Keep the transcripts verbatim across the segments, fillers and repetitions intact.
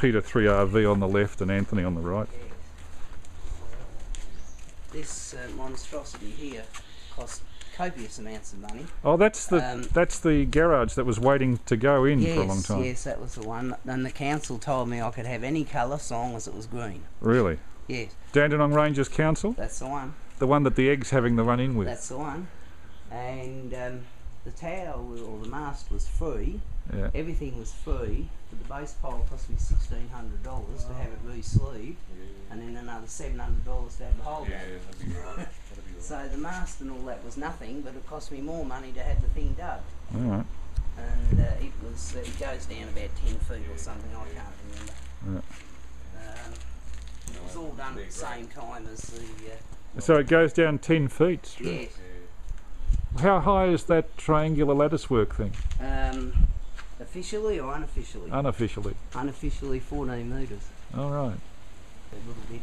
Peter three R V on the left and Anthony on the right. This uh, monstrosity here cost copious amounts of money. Oh, that's the um, that's the garage that was waiting to go in yes, for a long time. Yes, that was the one. And the council told me I could have any colour so long as it was green. Really? Yes. Dandenong Rangers Council? That's the one. The one that the egg's having the run-in with? That's the one. And um, the tower, was, or the mast, was free. Yeah. Everything was free, but the base pole cost me sixteen hundred dollars oh. to have it re-sleeved, yeah. and then another seven hundred dollars to have the whole yeah, back. That'd be right. That'd be right. So the mast and all that was nothing, but it cost me more money to have the thing dug. All right. And uh, it was, uh, it goes down about ten feet or something, I can't remember. Right. Um, it was all done at the same time as the... Uh, so it goes down ten feet? Yes. Yeah. How high is that triangular lattice work thing? Um, officially or unofficially? Unofficially. Unofficially fourteen metres. All right. A little bit.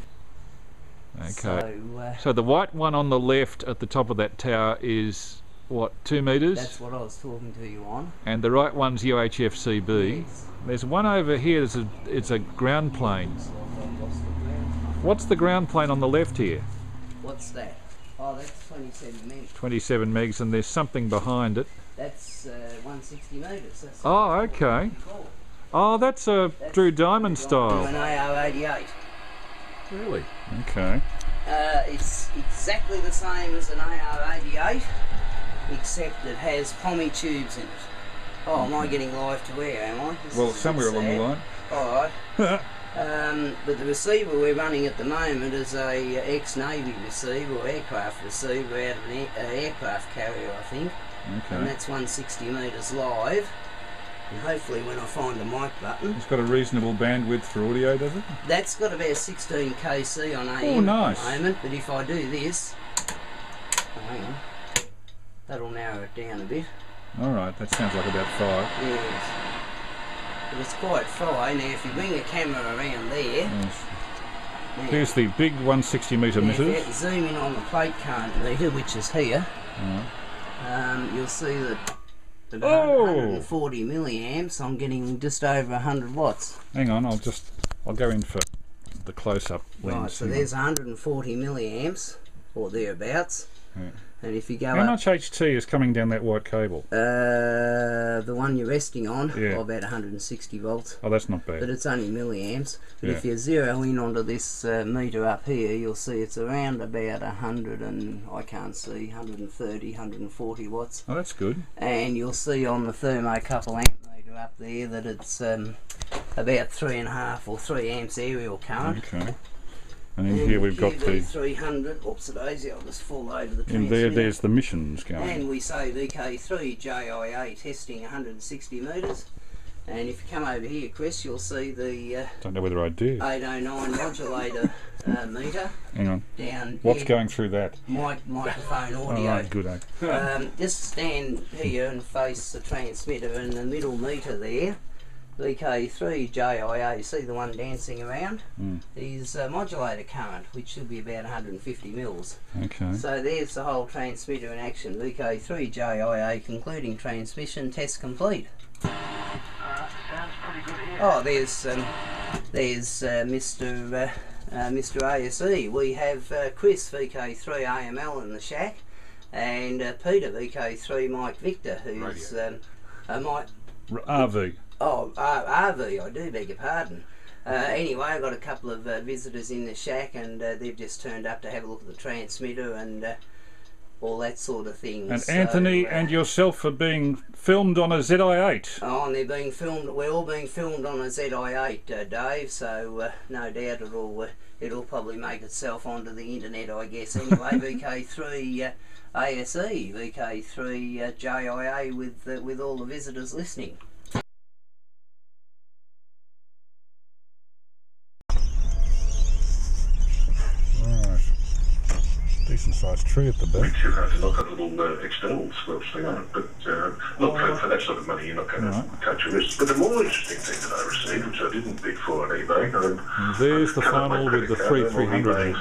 Okay. So, uh, so the white one on the left at the top of that tower is, what, two metres? That's what I was talking to you on. And the right one's U H F C B. Yes. There's one over here, that's a, it's a ground plane. What's the ground plane on the left here? What's that? Oh, that's twenty-seven megs. twenty-seven megs, and there's something behind it. That's uh, one hundred sixty metres. That's oh, okay. Oh, that's a that's Drew Diamond style. An A R eighty-eight. Really? Okay. Uh, it's exactly the same as an A R eighty-eight, except it has pommy tubes in it. Oh, okay. Am I getting live to air, am I? This well, somewhere along the line. All right. Um, but the receiver we're running at the moment is a uh, ex-Navy receiver, or aircraft receiver out of an uh, aircraft carrier, I think. Okay. And that's one hundred sixty metres live. And hopefully when I find the mic button... It's got a reasonable bandwidth for audio, does it? That's got about sixteen K C on A M oh, nice. At the moment, but if I do this... Oh, hang on. That'll narrow it down a bit. Alright, that sounds like about five. Yes. But it's quite fine. Now if you bring the camera around there... Yes. Now, here's the big one hundred sixty metre meter. Zoom in on the plate current meter, which is here. Right. Um, you'll see that at oh. one hundred forty milliamps I'm getting just over one hundred watts. Hang on, I'll just... I'll go in for the close-up lens. Right, so there's one hundred forty milliamps, or thereabouts. Yeah. And if you go how much H T is coming down that white cable? Uh, the one you're resting on, yeah. oh, about one hundred sixty volts. Oh, that's not bad. But it's only milliamps. But yeah. if you zero in onto this uh, meter up here, you'll see it's around about one hundred and, I can't see, one hundred thirty, one hundred forty watts. Oh, that's good. And you'll see on the thermocouple amp meter up there that it's um, about three and a half or three amps aerial current. Okay. And in and here we've got the three hundred. Oops, daisy, I'll just fall over the transmitter. And there, there's the missions going. And we say V K three J I A testing one hundred sixty metres. And if you come over here, Chris, you'll see the. Uh, Don't know whether I do. eight oh nine modulator uh, meter. Hang on. Down. What's here. Going through that? My microphone audio. All right, good. Um, just stand here and face the transmitter in the middle meter there. V K three J I A, see the one dancing around, mm. is uh, modulator current, which should be about one hundred fifty mils. Okay. So there's the whole transmitter in action. V K three J I A concluding transmission, test complete. Uh, sounds pretty good here. Oh, there's um, there's uh, Mister Uh, uh, Mister A S E. We have uh, Chris V K three A M L in the shack, and uh, Peter V K three Mike Victor, who's um, a Mike R V. Oh, uh, R V, I do beg your pardon. Uh, anyway, I got a couple of uh, visitors in the shack, and uh, they've just turned up to have a look at the transmitter and uh, all that sort of thing. And so, Anthony uh, and yourself are being filmed on a Z I eight. Oh, and they're being filmed, we're all being filmed on a Z I eight, uh, Dave, so uh, no doubt it'll, uh, it'll probably make itself onto the internet, I guess. Anyway, V K three A S E, uh, V K three J I A uh, with, uh, with all the visitors listening. Decent-sized tree at the back. But you have to look at little uh, external squelch thing on it, but uh, not oh, for, for that sort of money, you're not going to cut your wrist. But the more interesting thing that I received, which I didn't bid for on eBay, I, there's the final with the free three hundred.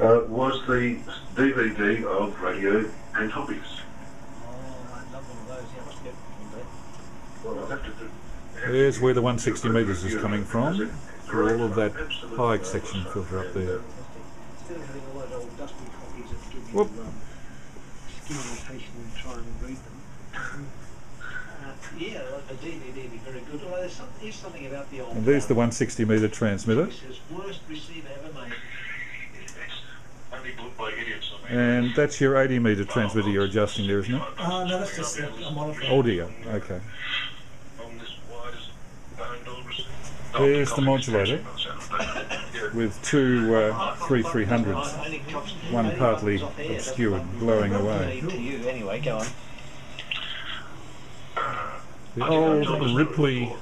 Uh, was the D V D of Radio and Hobbies. Oh, I'd love one of those. Yeah, let's get one of that. Well, I'll have to do There's where the one hundred sixty metres is coming from, for all of that high section filter up there. Whoop. And there's the one hundred sixty metre transmitter. And that's your eighty metre transmitter you're adjusting there, isn't it? Uh, no, that's just a monitor. Oh dear, okay. There's the modulator with two uh, three three hundreds, one partly obscured, blowing away. The old Ripley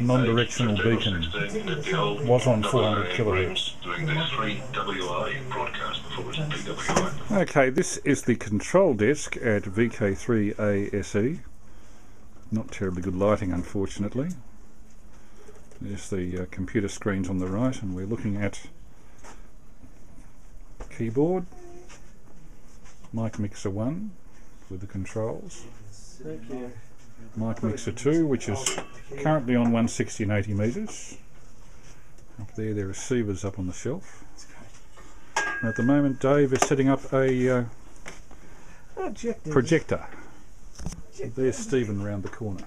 non-directional beacon was on four hundred kilohertz. Okay, this is the control desk at V K three A S E. Not terribly good lighting, unfortunately. There's the uh, computer screens on the right, and we're looking at keyboard, mic mixer one with the controls, mic mixer two, which is currently on one hundred sixty and eighty metres. Up there, there are receivers up on the shelf. And at the moment, Dave is setting up a uh, projector. And there's Stephen around the corner.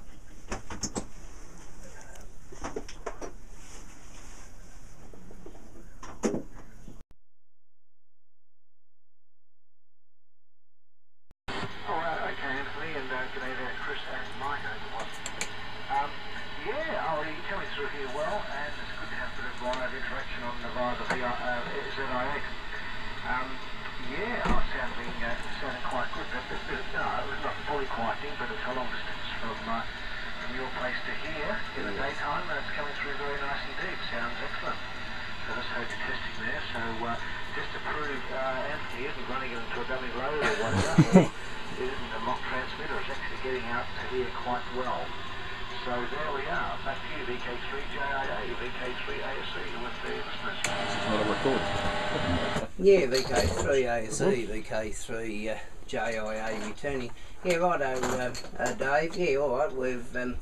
V K three A S E, V K three J I A returning. Yeah, righto, uh, uh, Dave. Yeah, all right. We've um,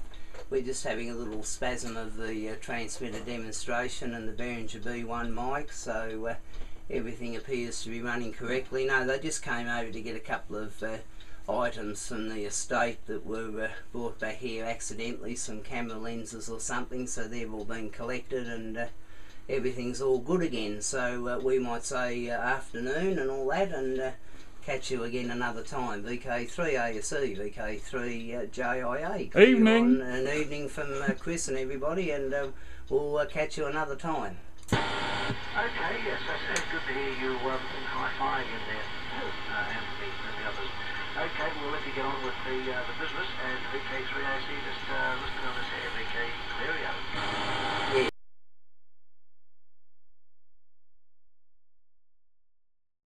we're just having a little spasm of the uh, transmitter demonstration and the Behringer B one mic, so uh, everything appears to be running correctly. No, they just came over to get a couple of uh, items from the estate that were uh, brought back here accidentally, some camera lenses or something. So they've all been collected and. Uh, everything's all good again, so uh, we might say uh, afternoon and all that, and uh, catch you again another time. V K three A S E, V K three J I A. Evening! An evening from uh, Chris and everybody, and uh, we'll uh, catch you another time. Okay, yes, that's it. Good to hear you um, in high-fiving in there, uh, Anthony and the others. Okay, we'll let you get on with the, uh, the business, and V K three A S E just... Uh,